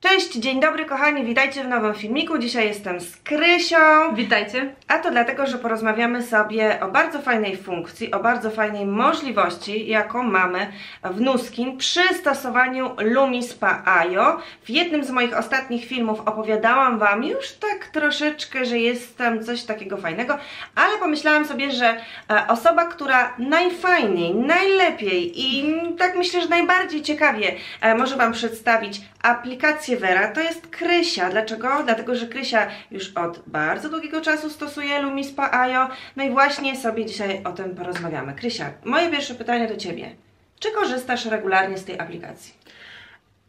Cześć, dzień dobry kochani, witajcie w nowym filmiku. Dzisiaj jestem z Krysią. Witajcie. A to dlatego, że porozmawiamy sobie o bardzo fajnej funkcji, o bardzo fajnej możliwości, jaką mamy w Nu Skin przy stosowaniu Lumispa Ajo. W jednym z moich ostatnich filmów opowiadałam Wam już tak troszeczkę, że jest tam coś takiego fajnego, ale pomyślałam sobie, że osoba, która najfajniej, najlepiej i tak myślę, że najbardziej ciekawie może Wam przedstawić aplikację Vera, to jest Krysia. Dlaczego? Dlatego, że Krysia już od bardzo długiego czasu stosuje Lumispa Ajo. No i właśnie sobie dzisiaj o tym porozmawiamy. Krysia, moje pierwsze pytanie do Ciebie. Czy korzystasz regularnie z tej aplikacji?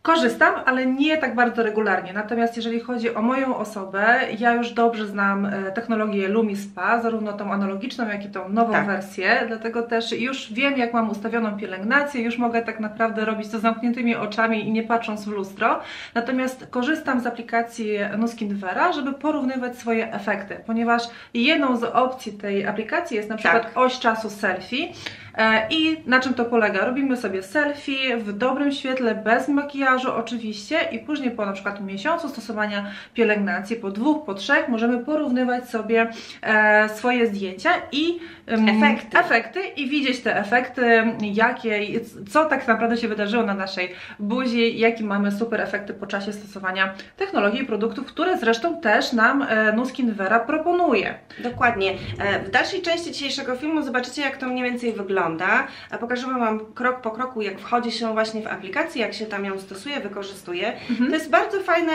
Korzystam, ale nie tak bardzo regularnie. Natomiast jeżeli chodzi o moją osobę, ja już dobrze znam technologię Lumispa, zarówno tą analogiczną, jak i tą nową wersję. Dlatego też już wiem, jak mam ustawioną pielęgnację, już mogę tak naprawdę robić to z zamkniętymi oczami i nie patrząc w lustro. Natomiast korzystam z aplikacji Nu Skin Vera, żeby porównywać swoje efekty, ponieważ jedną z opcji tej aplikacji jest na przykład oś czasu selfie. I na czym to polega? Robimy sobie selfie w dobrym świetle, bez makijażu oczywiście, i później po na przykład miesiącu stosowania pielęgnacji, po dwóch, po trzech możemy porównywać sobie swoje zdjęcia i efekty i widzieć te efekty, co tak naprawdę się wydarzyło na naszej buzi, jakie mamy super efekty po czasie stosowania technologii i produktów, które zresztą też nam Nu Skin Vera proponuje. Dokładnie. W dalszej części dzisiejszego filmu zobaczycie, jak to mniej więcej wygląda. Pokażemy Wam krok po kroku, jak wchodzi się właśnie w aplikację, jak się tam ją stosuje, wykorzystuje. To jest bardzo fajne,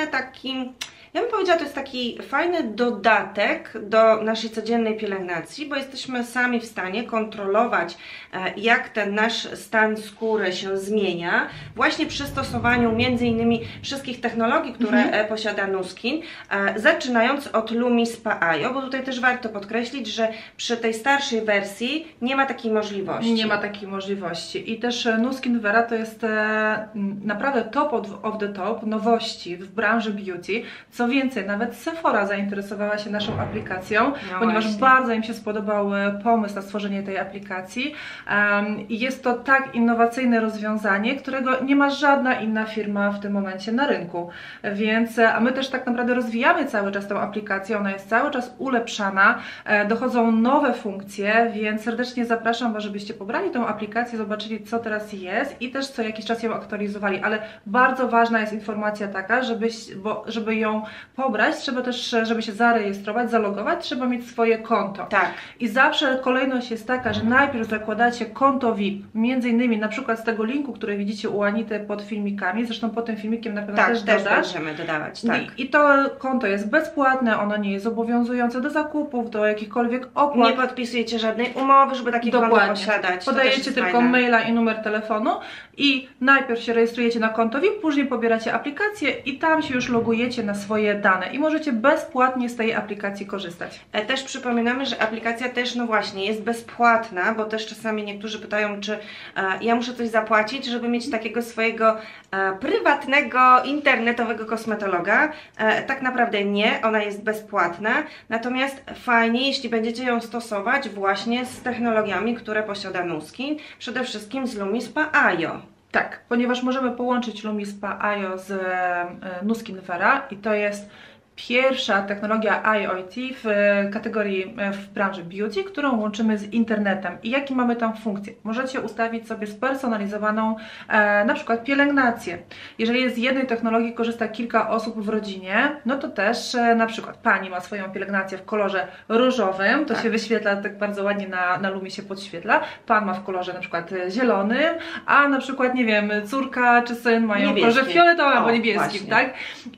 ja bym powiedziała, to jest taki fajny dodatek do naszej codziennej pielęgnacji, bo jesteśmy sami w stanie kontrolować, jak ten nasz stan skóry się zmienia, właśnie przy stosowaniu między innymi wszystkich technologii, które posiada Nu Skin, zaczynając od Lumispa Ajo, bo tutaj też warto podkreślić, że przy tej starszej wersji nie ma takiej możliwości. Nie ma takiej możliwości. I też Nu Skin Vera to jest naprawdę top of the top nowości w branży beauty. Co więcej, nawet Sephora zainteresowała się naszą aplikacją, ponieważ bardzo im się spodobał pomysł na stworzenie tej aplikacji. Jest to tak innowacyjne rozwiązanie, którego nie ma żadna inna firma w tym momencie na rynku. Więc, a my też tak naprawdę rozwijamy cały czas tą aplikację, ona jest cały czas ulepszana, dochodzą nowe funkcje, więc serdecznie zapraszam Was, żebyście pobrali tą aplikację, zobaczyli, co teraz jest i też co jakiś czas ją aktualizowali. Ale bardzo ważna jest informacja taka, żeby ją pobrać, trzeba też, żeby się zarejestrować, zalogować, trzeba mieć swoje konto. I zawsze kolejność jest taka, że najpierw zakładacie konto VIP, między innymi na przykład z tego linku, który widzicie u Anity pod filmikami, zresztą pod tym filmikiem na pewno też będziemy dodawać. I to konto jest bezpłatne, ono nie jest obowiązujące do zakupów, do jakichkolwiek opłat. Nie podpisujecie żadnej umowy, żeby takie konto posiadać. Podajecie tylko maila i numer telefonu i najpierw się rejestrujecie na konto VIP, później pobieracie aplikację i tam się już logujecie na swoje dane i możecie bezpłatnie z tej aplikacji korzystać. Też przypominamy, że aplikacja też, no właśnie, jest bezpłatna, bo też czasami niektórzy pytają, czy ja muszę coś zapłacić, żeby mieć takiego swojego prywatnego, internetowego kosmetologa. Tak naprawdę nie, ona jest bezpłatna, natomiast fajnie, jeśli będziecie ją stosować właśnie z technologiami, które posiada Nu Skin, przede wszystkim z Lumispa Ajo. Tak, ponieważ możemy połączyć Lumispa Ajo z Nu Skin Vera i to jest pierwsza technologia IoT w kategorii w branży beauty, którą łączymy z internetem. I jakie mamy tam funkcje? Możecie ustawić sobie spersonalizowaną na przykład pielęgnację. Jeżeli z jednej technologii korzysta kilka osób w rodzinie, no to też na przykład pani ma swoją pielęgnację w kolorze różowym, to się wyświetla tak bardzo ładnie na lumie się podświetla, pan ma w kolorze na przykład zielonym, a na przykład nie wiem, córka czy syn mają w kolorze fioletowym albo niebieskim, tak?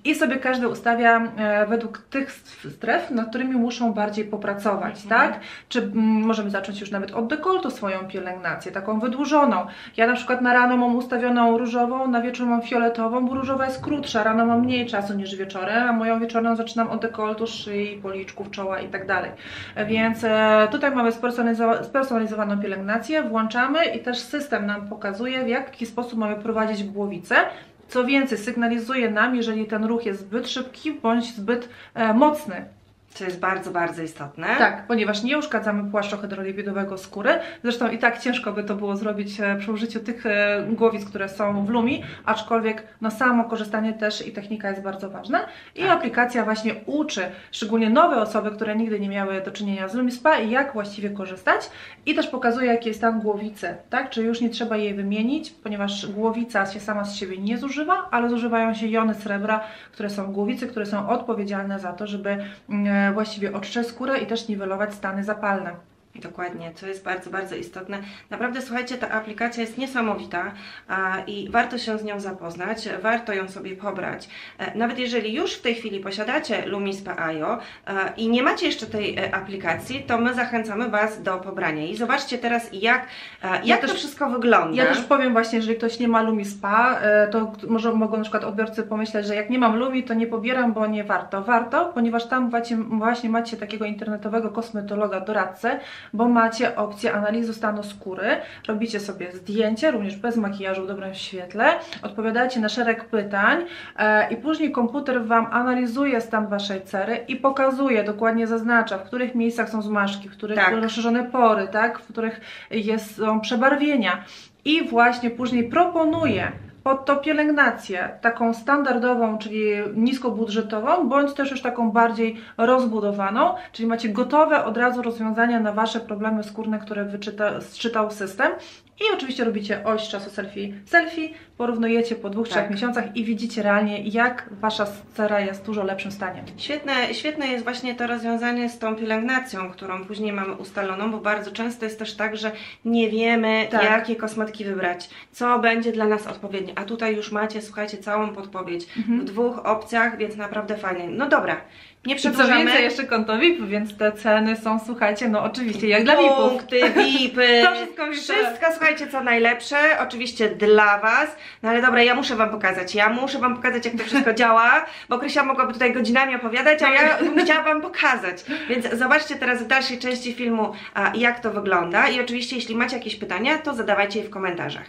I sobie każdy ustawia według tych stref, nad którymi muszą bardziej popracować, tak? Czy możemy zacząć już nawet od dekoltu swoją pielęgnację, taką wydłużoną. Ja na przykład na rano mam ustawioną różową, na wieczór mam fioletową, bo różowa jest krótsza, rano mam mniej czasu niż wieczorem, a moją wieczorną zaczynam od dekoltu, szyi, policzków, czoła i tak dalej. Więc tutaj mamy spersonalizowaną pielęgnację, włączamy i też system nam pokazuje, w jaki sposób mamy prowadzić głowicę. Co więcej, sygnalizuje nam, jeżeli ten ruch jest zbyt szybki bądź zbyt mocny. To jest bardzo, bardzo istotne. Tak, ponieważ nie uszkadzamy płaszczu hydrolipidowej skóry. Zresztą i tak ciężko by to było zrobić przy użyciu tych głowic, które są w Lumi, aczkolwiek no samo korzystanie też i technika jest bardzo ważna. I tak, aplikacja właśnie uczy, szczególnie nowe osoby, które nigdy nie miały do czynienia z Lumispa, jak właściwie korzystać. I też pokazuje, jaki jest stan głowicy, tak? Czy już nie trzeba jej wymienić, ponieważ głowica się sama z siebie nie zużywa, ale zużywają się jony srebra, które są w głowicy, które są odpowiedzialne za to, żeby właściwie oczyszczać skórę i też niwelować stany zapalne. Dokładnie, to jest bardzo, bardzo istotne. Naprawdę, słuchajcie, ta aplikacja jest niesamowita i warto się z nią zapoznać, warto ją sobie pobrać. Nawet jeżeli już w tej chwili posiadacie Lumispa Ajo i nie macie jeszcze tej aplikacji, to my zachęcamy Was do pobrania. I zobaczcie teraz, jak to wszystko wygląda. Ja też powiem właśnie, jeżeli ktoś nie ma Lumispa, to może mogą na przykład odbiorcy pomyśleć, że jak nie mam Lumi, to nie pobieram, bo nie warto. Warto, ponieważ tam właśnie macie takiego internetowego kosmetologa, doradcę, bo macie opcję analizy stanu skóry, robicie sobie zdjęcie, również bez makijażu, w dobrym świetle, odpowiadacie na szereg pytań i później komputer Wam analizuje stan Waszej cery i pokazuje, dokładnie zaznacza, w których miejscach są zmarszki, w których są rozszerzone pory, tak, w których są przebarwienia i właśnie później proponuje pod to pielęgnację, taką standardową, czyli niskobudżetową, bądź też już taką bardziej rozbudowaną, czyli macie gotowe od razu rozwiązania na Wasze problemy skórne, które zczytał system. I oczywiście robicie oś czasu selfie, porównujecie po 2-3 miesiącach i widzicie realnie, jak Wasza cera jest w dużo lepszym stanie. Świetne jest właśnie to rozwiązanie z tą pielęgnacją, którą później mamy ustaloną, bo bardzo często jest też tak, że nie wiemy, jakie kosmetki wybrać, co będzie dla nas odpowiednie. A tutaj już macie, słuchajcie, całą podpowiedź w dwóch opcjach, więc naprawdę fajnie. No dobra. Nie przedłużamy. Co więcej, jeszcze konto VIP, więc te ceny są, słuchajcie, no oczywiście jak dla VIP-ów. Punkty, VIP-y, to wszystko, słuchajcie, co najlepsze, oczywiście dla Was. No ale dobra, ja muszę Wam pokazać, jak to wszystko działa, bo Krysia mogłaby tutaj godzinami opowiadać, a ja chciałam Wam pokazać. Więc zobaczcie teraz w dalszej części filmu, jak to wygląda i oczywiście, jeśli macie jakieś pytania, to zadawajcie je w komentarzach.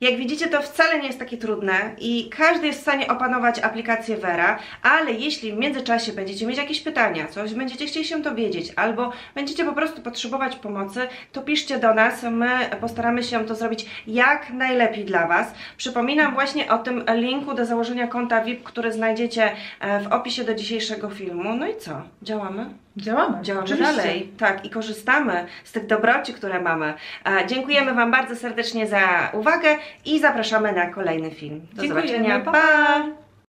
Jak widzicie, to wcale nie jest takie trudne i każdy jest w stanie opanować aplikację Vera, ale jeśli w międzyczasie będziecie mieć jakieś pytania, coś będziecie chcieli się dowiedzieć albo będziecie po prostu potrzebować pomocy, to piszcie do nas, my postaramy się to zrobić jak najlepiej dla Was. Przypominam właśnie o tym linku do założenia konta VIP, który znajdziecie w opisie do dzisiejszego filmu. No i co? Działamy? Działamy dalej, tak, i korzystamy z tych dobroci, które mamy. Dziękujemy Wam bardzo serdecznie za uwagę i zapraszamy na kolejny film. Do zobaczenia, pa!